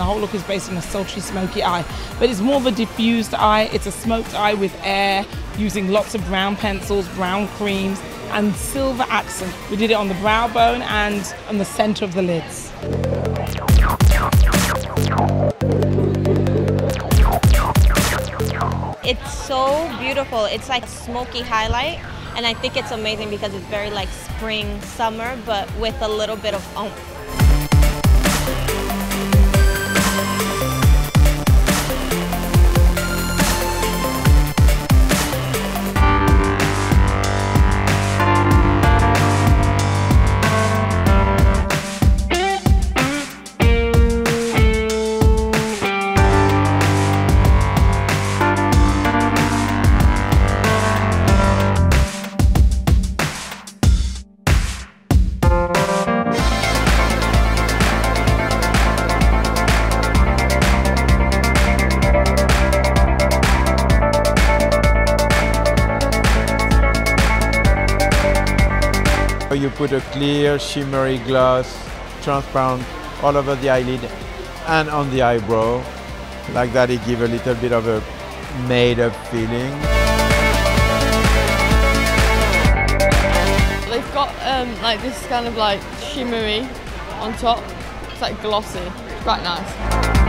and the whole look is based on a sultry, smoky eye. But it's more of a diffused eye. It's a smoked eye with air, using lots of brown pencils, brown creams, and silver accent. We did it on the brow bone and on the center of the lids. It's so beautiful. It's like a smoky highlight, and I think it's amazing because it's very like spring, summer, but with a little bit of oomph. You put a clear, shimmery gloss, transparent, all over the eyelid and on the eyebrow. Like that, it gives a little bit of a made-up feeling. They've got like this kind of like shimmery on top. It's like glossy. It's quite nice.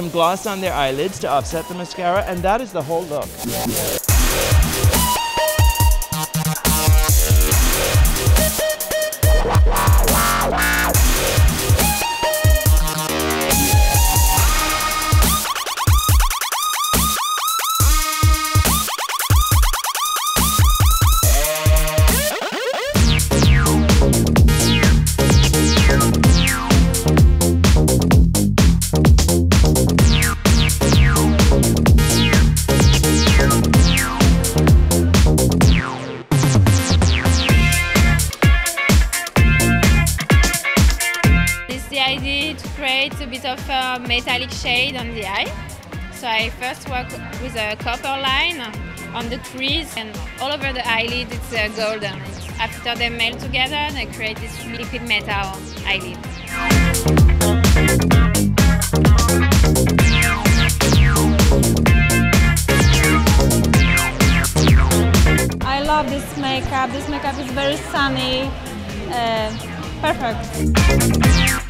Some gloss on their eyelids to offset the mascara, and that is the whole look. Create a bit of a metallic shade on the eye. So I first work with a copper line on the crease and all over the eyelid it's golden. After they melt together, they create this liquid metal eyelid. I love this makeup. This makeup is very sunny, perfect.